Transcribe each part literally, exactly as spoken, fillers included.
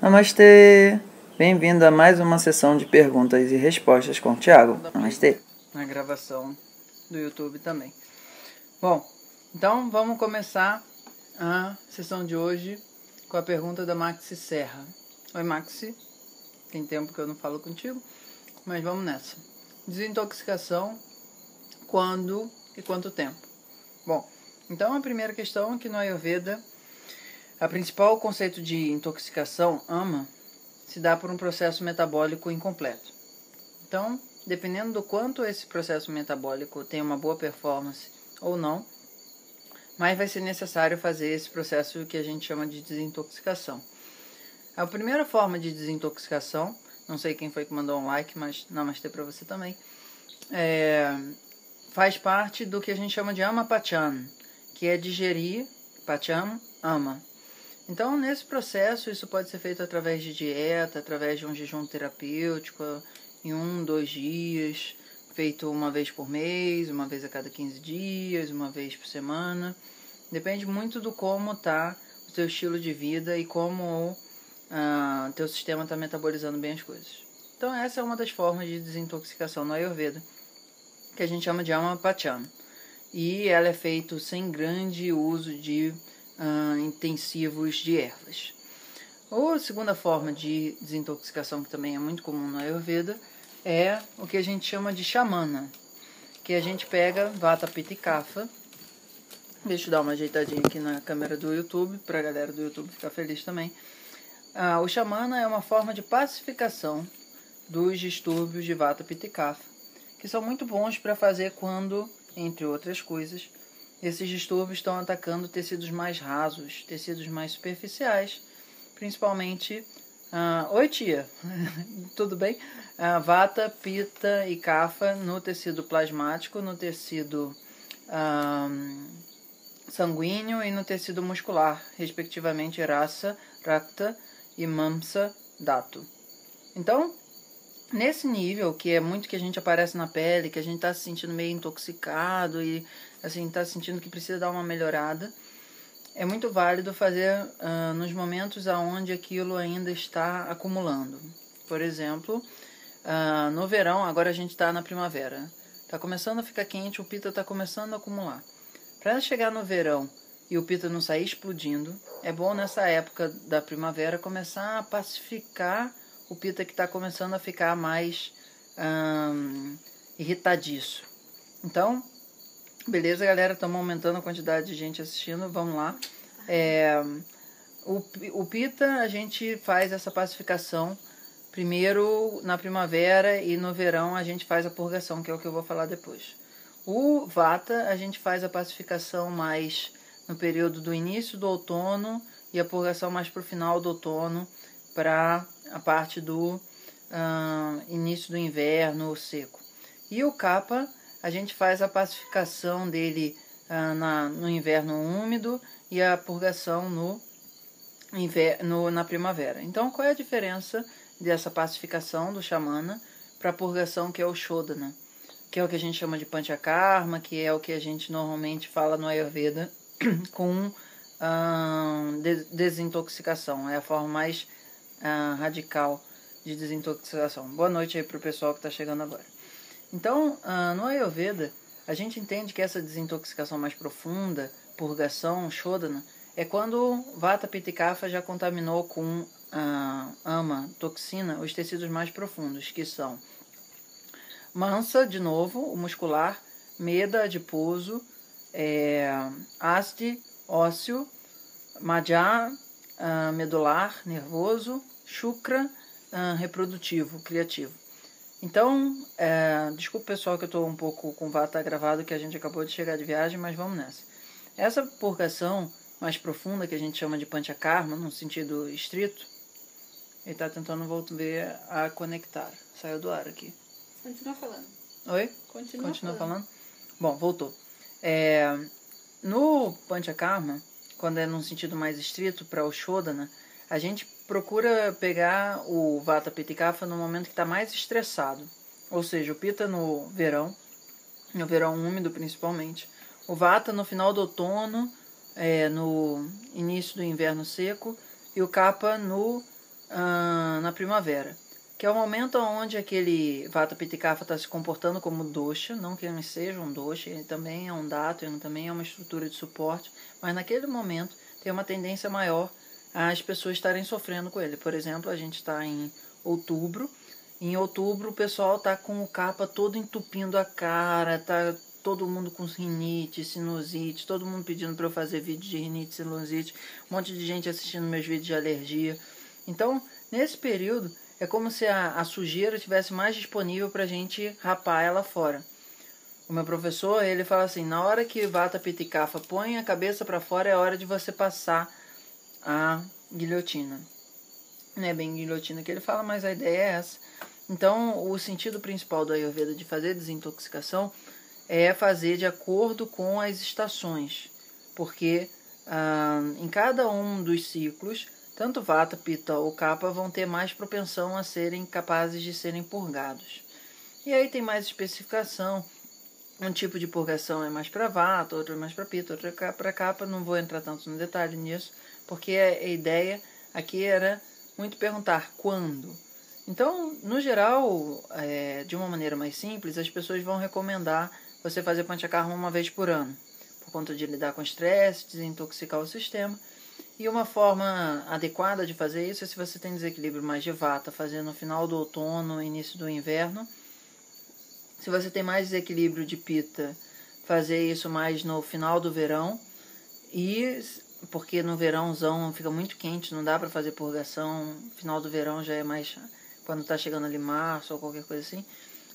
Namastê! Bem-vindo a mais uma sessão de perguntas e respostas com o Tiago. Namastê! Na gravação do YouTube também. Bom, então vamos começar a sessão de hoje com a pergunta da Maxi Serra. Oi, Maxi. Tem tempo que eu não falo contigo, mas vamos nessa. Desintoxicação, quando e quanto tempo? Bom, então a primeira questão é que no Ayurveda, a principal conceito de intoxicação, ama, se dá por um processo metabólico incompleto. Então, dependendo do quanto esse processo metabólico tem uma boa performance ou não, mas vai ser necessário fazer esse processo que a gente chama de desintoxicação. A primeira forma de desintoxicação, não sei quem foi que mandou um like, mas namastê para você também, é, faz parte do que a gente chama de Amapachana, que é digerir, pachana, ama. Então, nesse processo, isso pode ser feito através de dieta, através de um jejum terapêutico, em um, dois dias, feito uma vez por mês, uma vez a cada quinze dias, uma vez por semana. Depende muito do como tá o seu estilo de vida e como o uh, teu sistema está metabolizando bem as coisas. Então, essa é uma das formas de desintoxicação no Ayurveda, que a gente chama de Amapachana. E ela é feita sem grande uso de uh, intensivos de ervas. Ou a segunda forma de desintoxicação, que também é muito comum no Ayurveda, é o que a gente chama de Shamana, que a gente pega Vata, Pitta e Kapha. Deixa eu dar uma ajeitadinha aqui na câmera do YouTube, para a galera do YouTube ficar feliz também. Ah, o Shamana é uma forma de pacificação dos distúrbios de Vata, Pitta e Kapha, que são muito bons para fazer quando, entre outras coisas, esses distúrbios estão atacando tecidos mais rasos, tecidos mais superficiais, principalmente... Uh, Oi, tia! Tudo bem? Uh, Vata, Pitta e Kapha no tecido plasmático, no tecido uh, sanguíneo e no tecido muscular, respectivamente rasa, rakta e mamsa, dhatu. Então, nesse nível, que é muito que a gente aparece na pele, que a gente está se sentindo meio intoxicado e assim, está sentindo que precisa dar uma melhorada, é muito válido fazer uh, nos momentos onde aquilo ainda está acumulando. Por exemplo, uh, no verão, agora a gente está na primavera. Está começando a ficar quente, o Pitta está começando a acumular. Para chegar no verão e o Pitta não sair explodindo, é bom nessa época da primavera começar a pacificar o Pitta que está começando a ficar mais uh, irritadiço. Então... Beleza, galera, estamos aumentando a quantidade de gente assistindo, vamos lá. É, o, o Pitta, a gente faz essa pacificação primeiro na primavera e no verão a gente faz a purgação, que é o que eu vou falar depois. O Vata, a gente faz a pacificação mais no período do início do outono e a purgação mais para o final do outono, para a parte do ah, início do inverno seco. E o Kapha... A gente faz a pacificação dele ah, na, no inverno úmido e a purgação no, inver, no, na primavera. Então, qual é a diferença dessa pacificação do Shamana para a purgação que é o Shodhana? Que é o que a gente chama de Panchakarma, que é o que a gente normalmente fala no Ayurveda com ah, de, desintoxicação. É a forma mais ah, radical de desintoxicação. Boa noite aí para o pessoal que está chegando agora. Então, no Ayurveda, a gente entende que essa desintoxicação mais profunda, purgação, Shodhana, é quando Vata, Pitta e Kapha já contaminou com ah, ama, toxina, os tecidos mais profundos, que são mamsa, de novo, o muscular, meda, adiposo, é, asti, ósseo, majja, ah, medular, nervoso, chucra, ah, reprodutivo, criativo. Então, é, desculpa pessoal que eu estou um pouco com o Vata gravado, que a gente acabou de chegar de viagem, mas vamos nessa. Essa purgação mais profunda, que a gente chama de Panchakarma, num sentido estrito, ele está tentando voltar a conectar. Saiu do ar aqui. Continua falando. Oi? Continua, Continua falando. falando. Bom, voltou. É, no Panchakarma, quando é num sentido mais estrito, para o Shodhana, a gente procura pegar o Vata, Pitta e Kapha no momento que está mais estressado. Ou seja, o Pitta no verão, no verão úmido principalmente. O Vata no final do outono, é, no início do inverno seco. E o Kapha no ah, na primavera, que é o momento onde aquele Vata, Pitta e Kapha está se comportando como dosha, não que ele seja um dosha, ele também é um dhatu, ele também é uma estrutura de suporte, mas naquele momento tem uma tendência maior às pessoas estarem sofrendo com ele. Por exemplo, a gente está em outubro, em outubro o pessoal está com o Kapha todo entupindo a cara, está todo mundo com rinite, sinusite, todo mundo pedindo para eu fazer vídeo de rinite, sinusite, um monte de gente assistindo meus vídeos de alergia. Então, nesse período, é como se a, a sujeira estivesse mais disponível para a gente rapar ela fora. O meu professor, ele fala assim, na hora que Vata, Pitta e Kapha põe a cabeça para fora, é hora de você passar a guilhotina. Não é bem guilhotina que ele fala, mas a ideia é essa. Então, o sentido principal do Ayurveda de fazer desintoxicação é fazer de acordo com as estações. Porque ah, em cada um dos ciclos, tanto Vata, Pitta ou Kapha vão ter mais propensão a serem capazes de serem purgados. E aí tem mais especificação. Um tipo de purgação é mais para Vata, outro é mais para Pitta, outro é para Kapha. Não vou entrar tanto no detalhe nisso, porque a ideia aqui era muito perguntar quando. Então, no geral, é, de uma maneira mais simples, as pessoas vão recomendar você fazer Panchakarma uma vez por ano, por conta de lidar com estresse, desintoxicar o sistema. E uma forma adequada de fazer isso é se você tem desequilíbrio mais de Vata, fazer no final do outono, início do inverno. Se você tem mais desequilíbrio de Pitta, fazer isso mais no final do verão. E porque no verãozão fica muito quente, não dá para fazer purgação. Final do verão já é mais quando está chegando ali março ou qualquer coisa assim.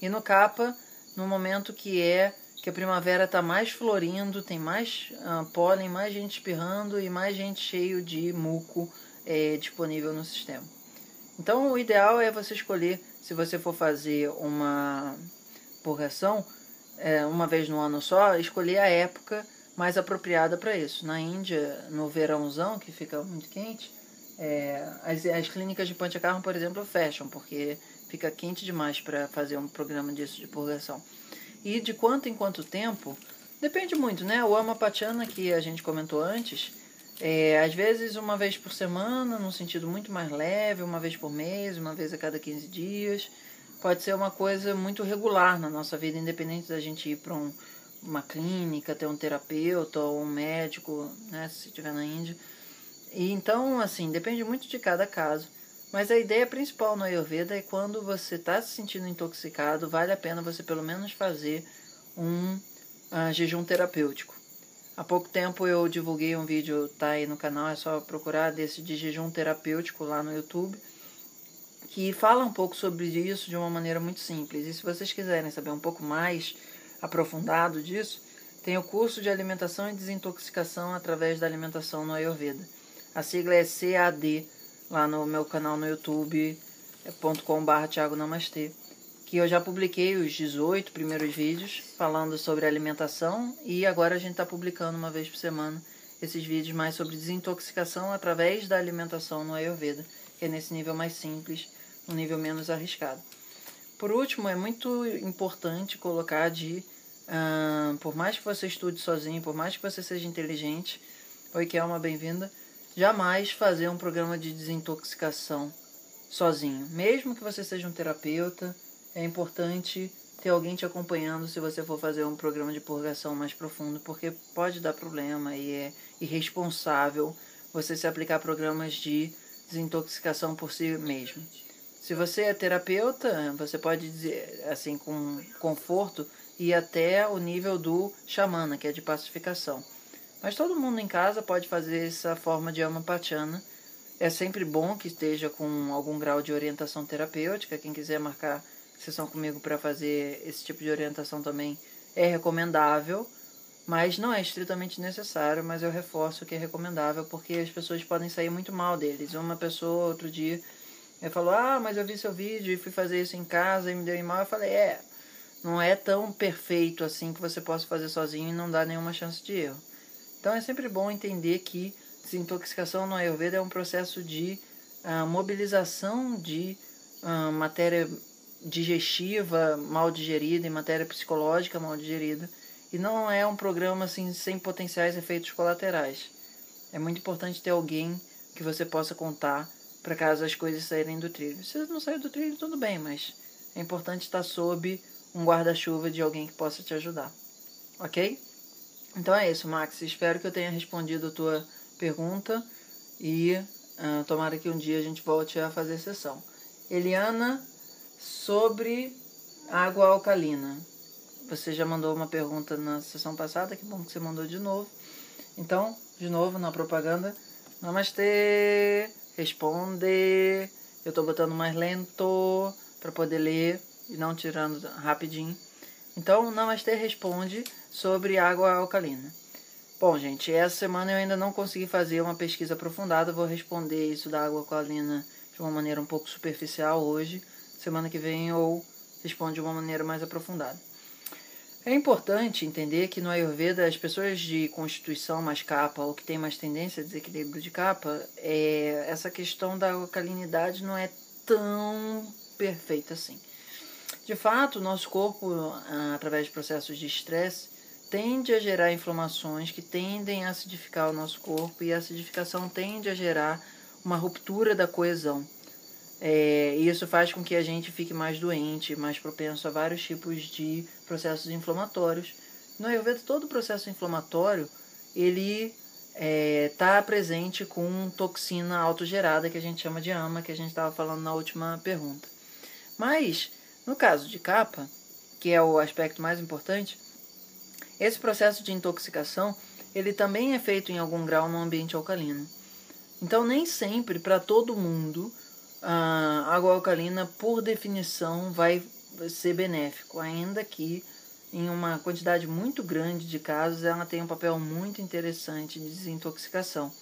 E no Kapha, no momento que é que a primavera está mais florindo, tem mais uh, pólen, mais gente espirrando e mais gente cheio de muco é, disponível no sistema. Então o ideal é você escolher, se você for fazer uma purgação é, uma vez no ano só, escolher a época mais apropriada para isso. Na Índia, no verãozão, que fica muito quente, é, as, as clínicas de Panchakarma, por exemplo, fecham, porque fica quente demais para fazer um programa disso de purgação. E de quanto em quanto tempo, depende muito, né? O Amapachana, que a gente comentou antes, é, às vezes uma vez por semana, num sentido muito mais leve, uma vez por mês, uma vez a cada quinze dias. Pode ser uma coisa muito regular na nossa vida, independente da gente ir para um, uma clínica, ter um terapeuta ou um médico, né? Se estiver na Índia. E então, assim, depende muito de cada caso. Mas a ideia principal no Ayurveda é quando você está se sentindo intoxicado, vale a pena você pelo menos fazer um uh, jejum terapêutico. Há pouco tempo eu divulguei um vídeo, tá aí no canal, é só procurar, desse de jejum terapêutico lá no YouTube, que fala um pouco sobre isso de uma maneira muito simples. E se vocês quiserem saber um pouco mais aprofundado disso, tem o curso de alimentação e desintoxicação através da alimentação no Ayurveda. A sigla é C A D, lá no meu canal no youtube ponto com barra Tiago Namastê, que eu já publiquei os dezoito primeiros vídeos falando sobre alimentação, e agora a gente está publicando uma vez por semana esses vídeos mais sobre desintoxicação através da alimentação no Ayurveda, que é nesse nível mais simples, um nível menos arriscado. Por último, é muito importante colocar de, uh, por mais que você estude sozinho, por mais que você seja inteligente, oi Kelma, bem-vinda, jamais fazer um programa de desintoxicação sozinho. Mesmo que você seja um terapeuta, é importante ter alguém te acompanhando se você for fazer um programa de purgação mais profundo, porque pode dar problema e é irresponsável você se aplicar a programas de desintoxicação por si mesmo. Se você é terapeuta, você pode dizer assim com conforto e até o nível do Shamana, que é de pacificação. Mas todo mundo em casa pode fazer essa forma de Amapachana. É sempre bom que esteja com algum grau de orientação terapêutica. Quem quiser marcar sessão comigo para fazer esse tipo de orientação também é recomendável, mas não é estritamente necessário, mas eu reforço que é recomendável, porque as pessoas podem sair muito mal deles. Uma pessoa, outro dia, falou, ah, mas eu vi seu vídeo e fui fazer isso em casa e me deu mal. Eu falei, é, não é tão perfeito assim que você possa fazer sozinho e não dá nenhuma chance de erro. Então é sempre bom entender que desintoxicação no Ayurveda é um processo de uh, mobilização de uh, matéria digestiva mal digerida e matéria psicológica mal digerida, e não é um programa assim, sem potenciais efeitos colaterais. É muito importante ter alguém que você possa contar para caso as coisas saírem do trilho. Se não sair do trilho, tudo bem, mas é importante estar sob um guarda-chuva de alguém que possa te ajudar, ok? Então é isso, Max. Espero que eu tenha respondido a tua pergunta e uh, tomara que um dia a gente volte a fazer sessão. Eliana, sobre água alcalina. Você já mandou uma pergunta na sessão passada, que bom que você mandou de novo. Então, de novo, na propaganda, namastê, responde. Eu tô botando mais lento para poder ler e não tirando rapidinho. Então, namastê, responde sobre água alcalina. Bom, gente, essa semana eu ainda não consegui fazer uma pesquisa aprofundada. Vou responder isso da água alcalina de uma maneira um pouco superficial hoje. Semana que vem eu respondo de uma maneira mais aprofundada. É importante entender que no Ayurveda as pessoas de constituição mais Kapha, ou que tem mais tendência a desequilíbrio de Kapha, é, essa questão da alcalinidade não é tão perfeita assim. De fato, o nosso corpo, através de processos de estresse, tende a gerar inflamações que tendem a acidificar o nosso corpo, e a acidificação tende a gerar uma ruptura da coesão. É, e isso faz com que a gente fique mais doente, mais propenso a vários tipos de processos inflamatórios. No Ayurveda, todo processo inflamatório, ele está é, presente com toxina autogerada, que a gente chama de A M A, que a gente estava falando na última pergunta. Mas, no caso de Kapha, que é o aspecto mais importante, esse processo de intoxicação, ele também é feito em algum grau no ambiente alcalino. Então, nem sempre, para todo mundo, a água alcalina, por definição, vai ser benéfico, ainda que em uma quantidade muito grande de casos ela tem um papel muito interessante de desintoxicação.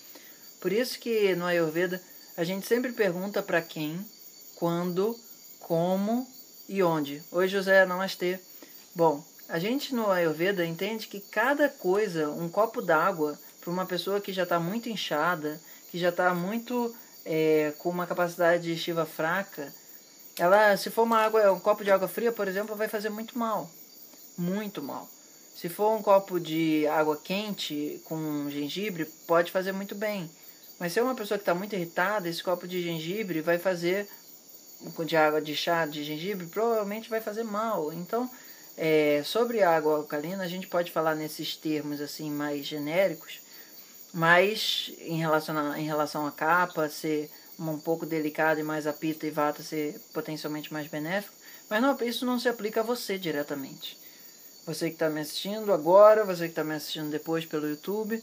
Por isso que no Ayurveda a gente sempre pergunta para quem, quando, como e onde. Oi, José, namastê. Bom, a gente no Ayurveda entende que cada coisa, um copo d'água para uma pessoa que já está muito inchada, que já está muito... É, com uma capacidade digestiva fraca, ela, se for uma água, um copo de água fria, por exemplo, vai fazer muito mal, muito mal. Se for um copo de água quente com gengibre, pode fazer muito bem. Mas se é uma pessoa que está muito irritada, esse copo de gengibre vai fazer, de água de chá de gengibre, provavelmente vai fazer mal. Então, é, sobre a água alcalina, a gente pode falar nesses termos assim mais genéricos. Mas, em relação, a, em relação a Kapha ser um pouco delicado e mais a Pitta e Vata ser potencialmente mais benéfico, mas não, isso não se aplica a você diretamente. Você que está me assistindo agora, você que está me assistindo depois pelo YouTube,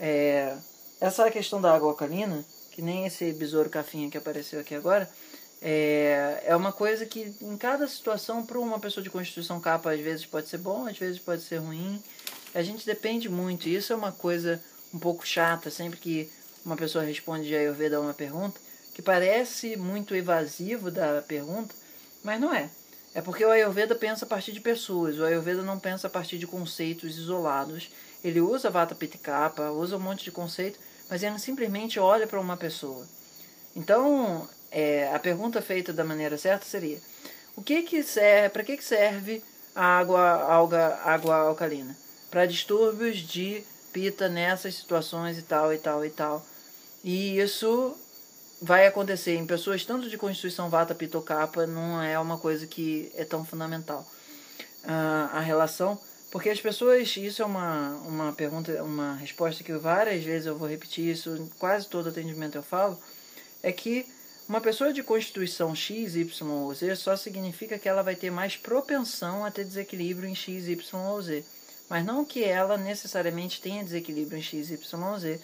é, essa questão da água alcalina, que nem esse besouro cafinha que apareceu aqui agora, é, é uma coisa que em cada situação, para uma pessoa de constituição Kapha, às vezes pode ser bom, às vezes pode ser ruim. A gente depende muito, e isso é uma coisa um pouco chata, sempre que uma pessoa responde de Ayurveda a uma pergunta, que parece muito evasivo da pergunta, mas não é. É porque o Ayurveda pensa a partir de pessoas, o Ayurveda não pensa a partir de conceitos isolados. Ele usa Vata, Pitta e Kapha, usa um monte de conceito, mas ele simplesmente olha para uma pessoa. Então, é, a pergunta feita da maneira certa seria, o que que serve, para que que serve a água, alga, água alcalina? Para distúrbios de Pitta nessas situações e tal, e tal, e tal. E isso vai acontecer em pessoas tanto de constituição Vata, Pitta ou Kapha, não é uma coisa que é tão fundamental. Uh, a relação, porque as pessoas, isso é uma, uma pergunta, uma resposta que várias vezes eu vou repetir isso, em quase todo atendimento eu falo, é que uma pessoa de constituição X, Y ou Z só significa que ela vai ter mais propensão a ter desequilíbrio em X, Y ou Z. Mas não que ela necessariamente tenha desequilíbrio em X, Y, Z.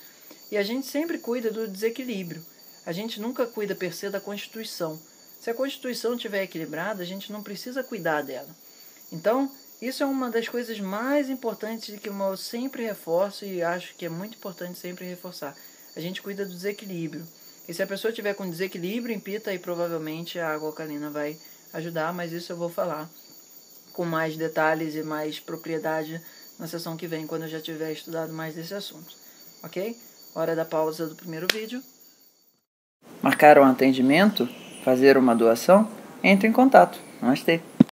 E a gente sempre cuida do desequilíbrio. A gente nunca cuida, per se, da constituição. Se a constituição estiver equilibrada, a gente não precisa cuidar dela. Então, isso é uma das coisas mais importantes que eu sempre reforço e acho que é muito importante sempre reforçar. A gente cuida do desequilíbrio. E se a pessoa estiver com desequilíbrio em Pitta, aí provavelmente a água alcalina vai ajudar, mas isso eu vou falar com mais detalhes e mais propriedade na sessão que vem, quando eu já tiver estudado mais desse assunto, ok? Hora da pausa do primeiro vídeo. Marcar um atendimento? Fazer uma doação? Entre em contato. Namastê!